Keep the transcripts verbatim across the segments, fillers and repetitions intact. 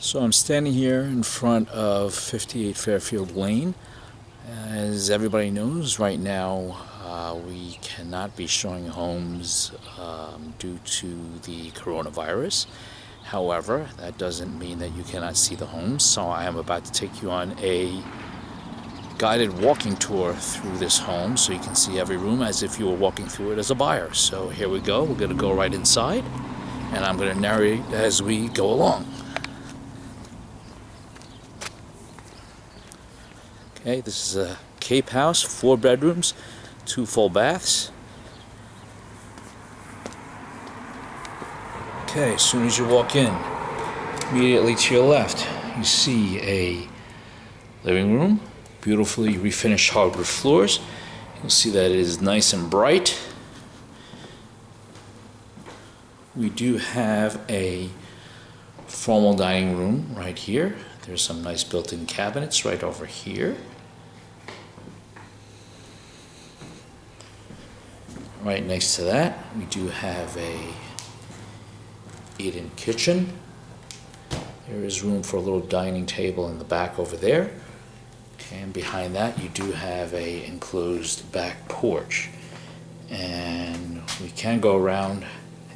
So I'm standing here in front of fifty-eight Fairfield Lane. As everybody knows, right now uh, we cannot be showing homes um, due to the coronavirus. However, that doesn't mean that you cannot see the homes. So I am about to take you on a guided walking tour through this home so you can see every room as if you were walking through it as a buyer. So here we go. We're going to go right inside, and I'm going to narrate as we go along. Okay, this is a Cape house, four bedrooms, two full baths. Okay, as soon as you walk in, immediately to your left, you see a living room, beautifully refinished hardwood floors. You'll see that it is nice and bright. We do have a formal dining room right here. There's some nice built-in cabinets right over here. Right next to that, we do have a eat-in kitchen. There is room for a little dining table in the back over there. And behind that, you do have a enclosed back porch. And we can go around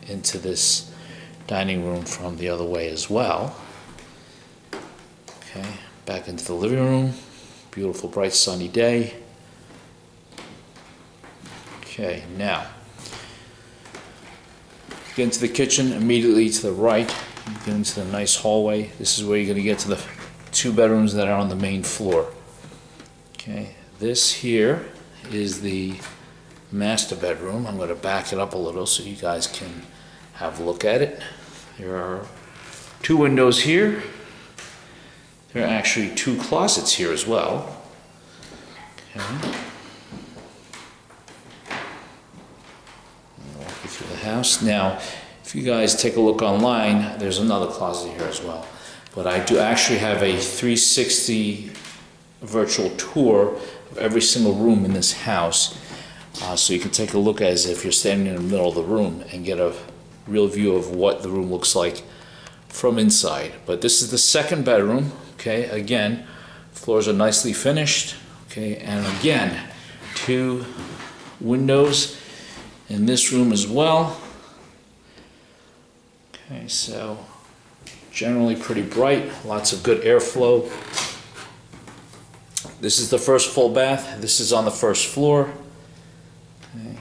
into this dining room from the other way as well. Okay, back into the living room. Beautiful, bright, sunny day. Okay, now, get into the kitchen. Immediately to the right, you get into the nice hallway. This is where you're going to get to the two bedrooms that are on the main floor. Okay, this here is the master bedroom. I'm going to back it up a little so you guys can have a look at it. There are two windows here. There are actually two closets here as well. Okay. Walk you through the house. Now, if you guys take a look online, there's another closet here as well. But I do actually have a three sixty virtual tour of every single room in this house. Uh, so you can take a look as if you're standing in the middle of the room and get a real view of what the room looks like from inside. But this is the second bedroom. Okay, again, floors are nicely finished. Okay, and again, two windows in this room as well. Okay, so generally pretty bright, lots of good airflow. This is the first full bath. This is on the first floor. Okay.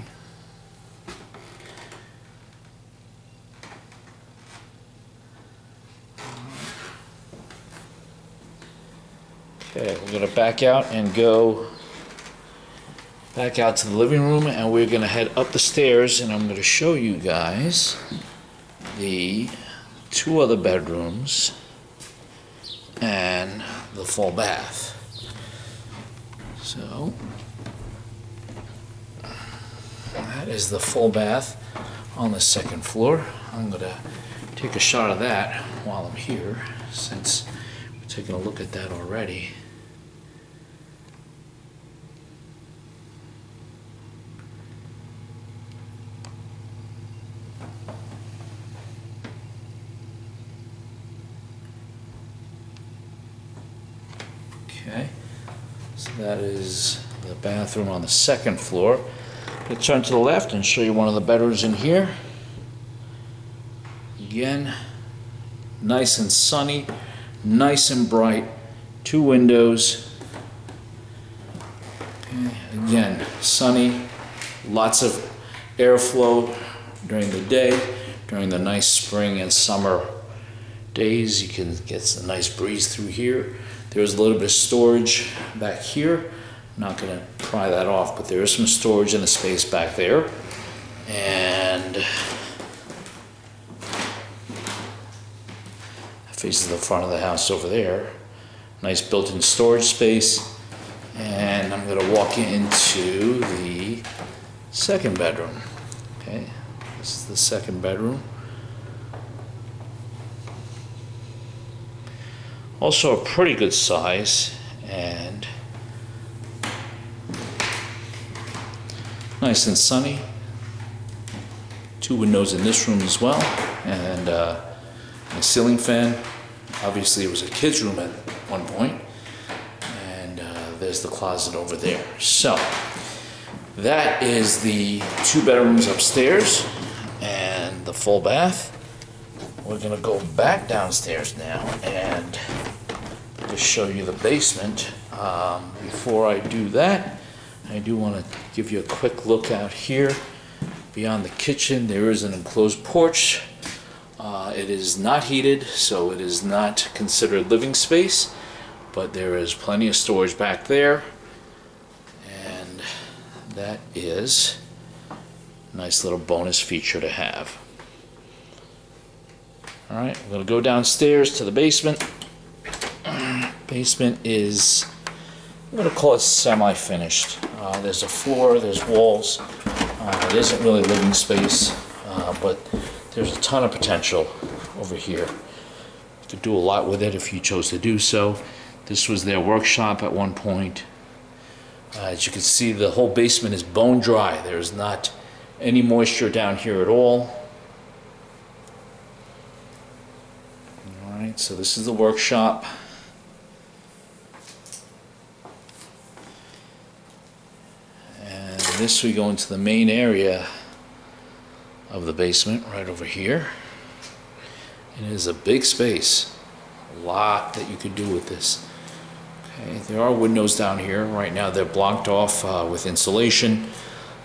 Okay, we're going to back out and go back out to the living room, and we're going to head up the stairs, and I'm going to show you guys the two other bedrooms and the full bath. So that is the full bath on the second floor. I'm going to take a shot of that while I'm here, since we're taking a look at that already. Okay, so that is the bathroom on the second floor. I'm going to turn to the left and show you one of the bedrooms in here. Again, nice and sunny, nice and bright, two windows. Okay. Again, sunny, lots of airflow during the day. During the nice spring and summer days, you can get a nice breeze through here. There's a little bit of storage back here. I'm not going to pry that off, but there is some storage in the space back there. And that faces the front of the house over there. Nice built-in storage space. And I'm going to walk into the second bedroom. Okay, this is the second bedroom. Also a pretty good size and nice and sunny. Two windows in this room as well, and uh, a ceiling fan. obviously it was a kid's room at one point, and uh, there's the closet over there. So that is the two bedrooms upstairs and the full bath. We're gonna go back downstairs now and just show you the basement. Um, before I do that, I do want to give you a quick look out here. Beyond the kitchen, there is an enclosed porch. Uh, it is not heated, so it is not considered living space, but there is plenty of storage back there. And that is a nice little bonus feature to have. All right, we're going to go downstairs to the basement. Basement is, I'm going to call it semi-finished. Uh, there's a floor, there's walls. Uh, it isn't really living space, uh, but there's a ton of potential over here. You could do a lot with it if you chose to do so. This was their workshop at one point. Uh, as you can see, the whole basement is bone dry. There's not any moisture down here at all. All right, so this is the workshop. This we go into the main area of the basement right over here. And it is a big space, a lot that you could do with this. Okay, there are windows down here. Right now they're blocked off uh, with insulation.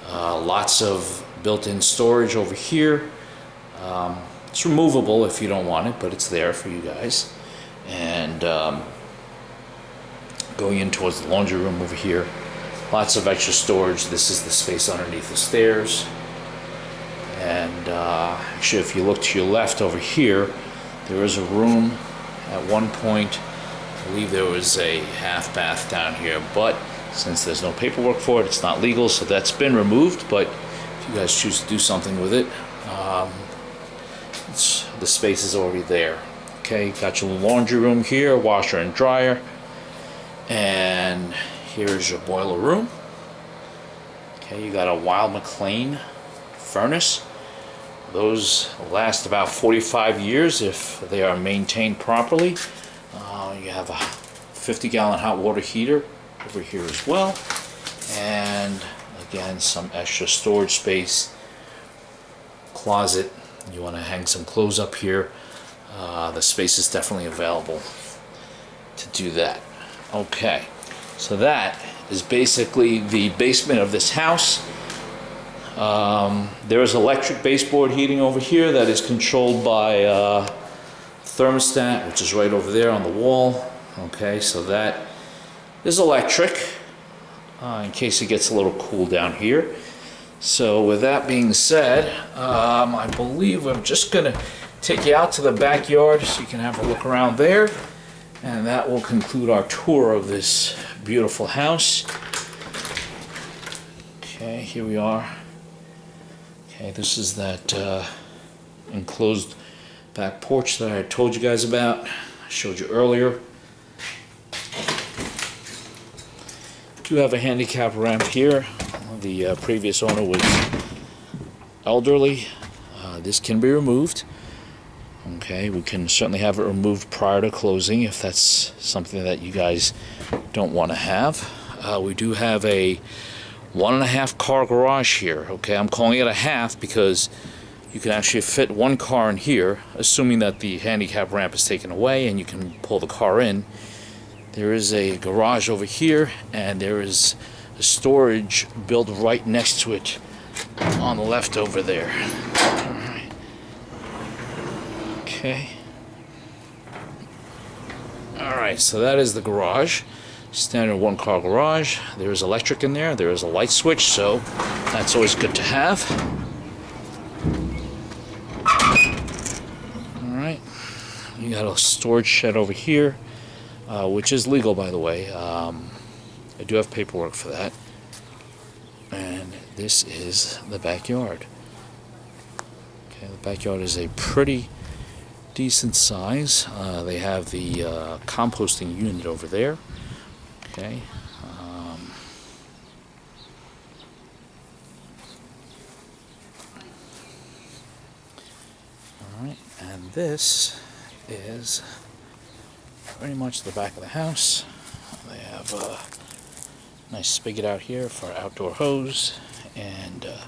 Uh, lots of built-in storage over here. Um, it's removable if you don't want it, but it's there for you guys. And um, going in towards the laundry room over here. Lots of extra storage. This is the space underneath the stairs. And uh, actually, if you look to your left over here, there is a room at one point. I believe there was a half bath down here, but since there's no paperwork for it, it's not legal, so that's been removed. But if you guys choose to do something with it, um, it's, the space is already there. Okay, got your laundry room here, washer and dryer, and here's your boiler room. Okay, you got a Weil McLane furnace. Those last about forty-five years if they are maintained properly. Uh, you have a fifty gallon hot water heater over here as well. And again, some extra storage space. Closet. You want to hang some clothes up here. Uh, the space is definitely available to do that. Okay. So that is basically the basement of this house. Um, there is electric baseboard heating over here that is controlled by a uh, thermostat, which is right over there on the wall. Okay, so that is electric uh, in case it gets a little cool down here. So with that being said, um, I believe I'm just going to take you out to the backyard so you can have a look around there. And that will conclude our tour of this beautiful house. Okay, here we are. Okay, this is that uh, enclosed back porch that I told you guys about. I showed you earlier. I do have a handicap ramp here. The uh, previous owner was elderly. Uh, this can be removed. Okay, we can certainly have it removed prior to closing if that's something that you guys don't want to have. Uh, we do have a one and a half car garage here. Okay, I'm calling it a half because you can actually fit one car in here, assuming that the handicap ramp is taken away and you can pull the car in. There is a garage over here, and there is a storage built right next to it on the left over there. Okay. Alright, so that is the garage. Standard one car garage. There is electric in there. There is a light switch, so that's always good to have. Alright. You got a storage shed over here, uh, which is legal, by the way. Um, I do have paperwork for that. And this is the backyard. Okay, the backyard is a pretty decent size. Uh, they have the uh, composting unit over there. Okay. Um, all right, and this is pretty much the back of the house. They have a nice spigot out here for outdoor hose, and uh,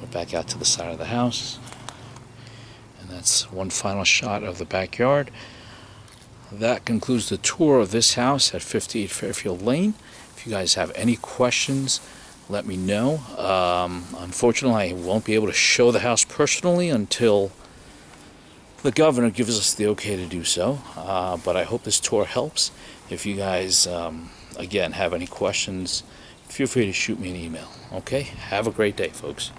we're back out to the side of the house. And that's one final shot of the backyard. That concludes the tour of this house at fifty-eight Fairfield Lane. If you guys have any questions, let me know. Um, unfortunately, I won't be able to show the house personally until the governor gives us the okay to do so. Uh, but I hope this tour helps. If you guys, um, again, have any questions, feel free to shoot me an email. Okay? Have a great day, folks.